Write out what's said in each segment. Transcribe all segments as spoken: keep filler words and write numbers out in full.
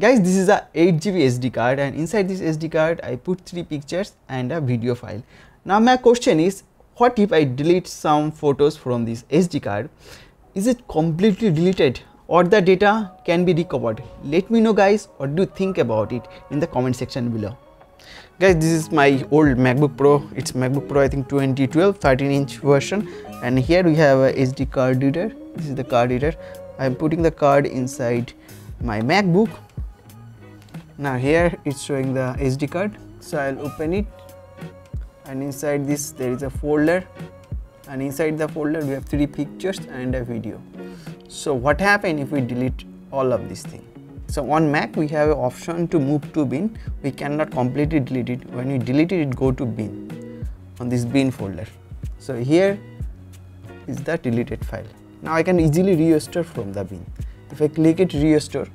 Guys, this is a eight G B S D card, and inside this S D card I put three pictures and a video file. Now my question is, what if I delete some photos from this S D card? Is it completely deleted or the data can be recovered? Let me know guys, what do you think about it in the comment section below. Guys, this is my old MacBook Pro. It's MacBook Pro I think twenty twelve thirteen inch version, and here we have a S D card reader. This is the card reader. I'm putting the card inside my MacBook. Now here it's showing the S D card, so I'll open it, and inside this there is a folder, and inside the folder we have three pictures and a video. So what happens if we delete all of this thing? So on Mac we have an option to move to bin. We cannot completely delete it. When you delete it, it go to bin, on this bin folder. So here is the deleted file. Now I can easily restore from the bin. If I click it restore,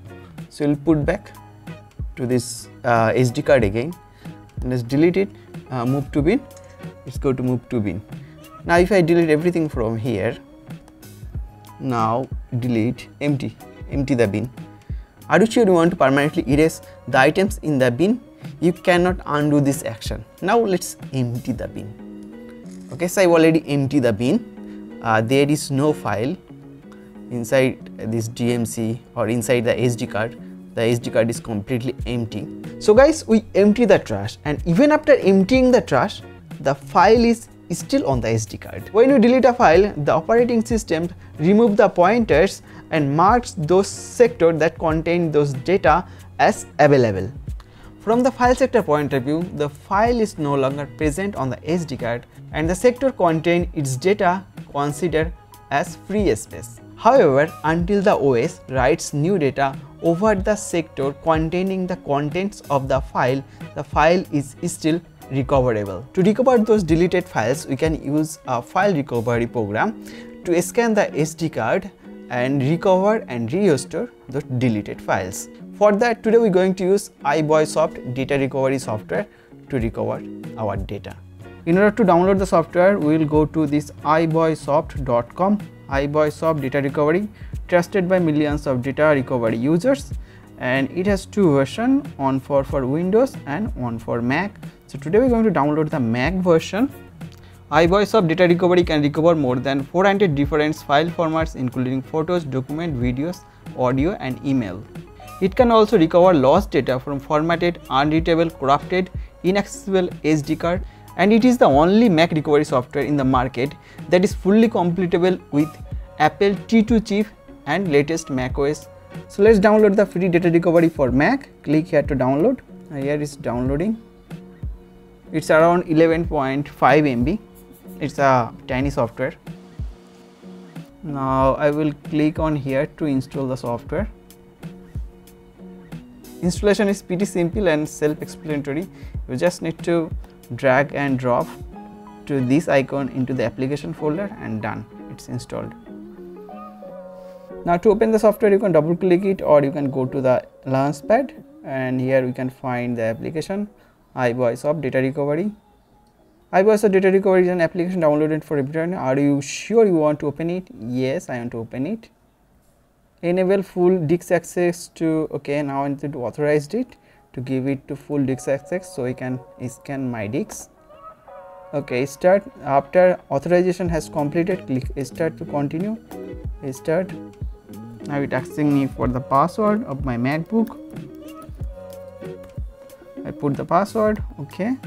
so it will put back to this uh, S D card again. Let's delete it, uh, move to bin, let's go to move to bin. Now if I delete everything from here, now delete, empty, empty the bin. Are you sure you want to permanently erase the items in the bin? You cannot undo this action. Now let's empty the bin. Okay, so I've already emptied the bin. Uh, there is no file inside this D M C or inside the S D card. The S D card is completely empty. So guys, we empty the trash, and even after emptying the trash, the file is still on the S D card. When you delete a file, the operating system removes the pointers and marks those sectors that contain those data as available. From the file sector point of view, the file is no longer present on the S D card, and the sector containing its data considered as free space. However, until the O S writes new data over the sector containing the contents of the file, the file is still recoverable. To recover those deleted files, we can use a file recovery program to scan the S D card and recover and restore the deleted files. For that, today we're going to use iBoysoft Data Recovery software to recover our data. In order to download the software, we will go to this i boysoft dot com. iBoysoft Data Recovery, trusted by millions of data recovery users, and it has two versions, one for, for Windows and one for Mac. So today we're going to download the Mac version. iBoysoft Data Recovery can recover more than four hundred different file formats, including photos, documents, videos, audio, and email. It can also recover lost data from formatted, unreadable, corrupted, inaccessible S D card. And it is the only Mac recovery software in the market that is fully compatible with Apple T two chip and latest macOS. So let's download the free data recovery for Mac. Click here to download. Here is downloading. It's around eleven point five megabytes. It's a tiny software. Now I will click on here to install the software. Installation is pretty simple and self-explanatory. You just need to drag and drop to this icon into the application folder, and done, it's installed. Now to open the software, you can double click it, or you can go to the launchpad, and here we can find the application iBoysoft Data Recovery. iBoysoft Data Recovery is an application downloaded for everyone. Are you sure you want to open it? Yes, I want to open it. Enable full disk access to, okay, now I need to authorize it to give it to full disk access so you can scan my disks. Okay, start. After authorization has completed, click start to continue. Start. Now it's asking me for the password of my MacBook. I put the password. Okay.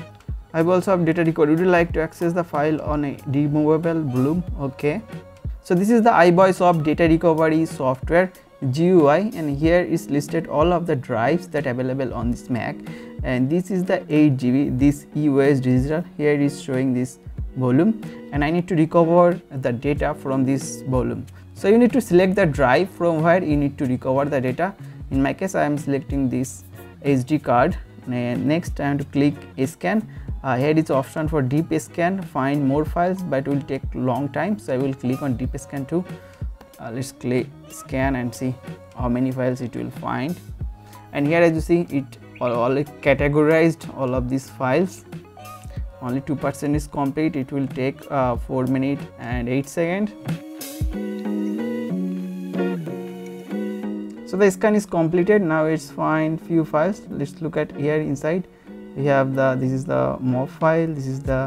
I also have data record. Would you like to access the file on a removable bloom? Okay. So this is the iBoysoft Data Recovery software G U I, and here is listed all of the drives that are available on this Mac, and this is the eight G B, this E O S digital. Here is showing this volume, and I need to recover the data from this volume. So you need to select the drive from where you need to recover the data. In my case, I am selecting this S D card, and next I have to click scan. Uh, here is option for deep scan, find more files, but it will take long time, so I will click on deep scan too. Uh, let's click scan and see how many files it will find, and here as you see it all, all categorized all of these files. Only two percent is complete. It will take uh, four minutes and eight seconds. So the scan is completed. Now it's find few files. Let's look at here inside. We have the this is the M O V file. This is the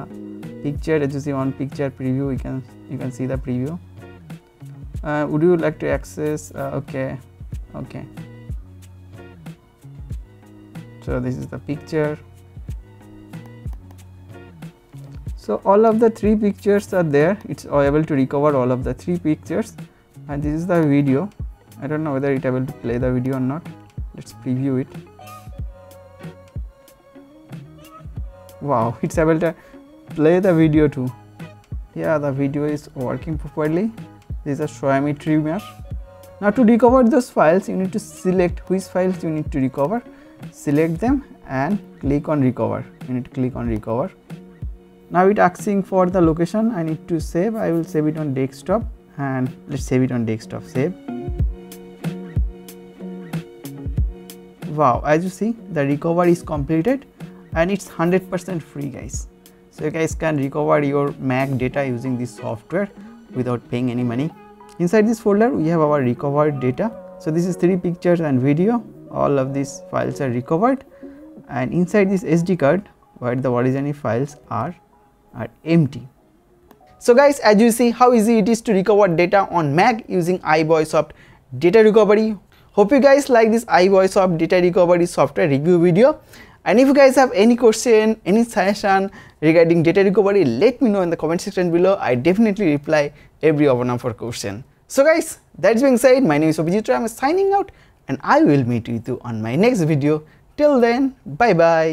picture. As you see on picture preview, you can you can see the preview. Uh, would you like to access? Uh, okay, okay. So this is the picture. So all of the three pictures are there. It's able to recover all of the three pictures, and this is the video. I don't know whether it's able to play the video or not. Let's preview it. Wow, it's able to play the video too. Yeah, the video is working properly. This is a Xiaomi trimmer. Now to recover those files, you need to select which files you need to recover. Select them and click on recover. You need to click on recover. Now it's asking for the location. I need to save. I will save it on desktop, and let's save it on desktop. Save. Wow, as you see, the recovery is completed, and it's one hundred percent free, guys. So you guys can recover your Mac data using this software without paying any money. Inside this folder, we have our recovered data. So this is three pictures and video. All of these files are recovered, and inside this S D card, where the original files are. are empty. So guys, as you see how easy it is to recover data on Mac using iBoysoft Data Recovery. Hope you guys like this iBoysoft Data Recovery software review video. And if you guys have any question, any suggestion regarding data recovery, let me know in the comment section below. I definitely reply every one of our question. So guys, that's being said, my name is Abhijit Ray. I'm signing out, and I will meet with you on my next video. Till then, bye bye.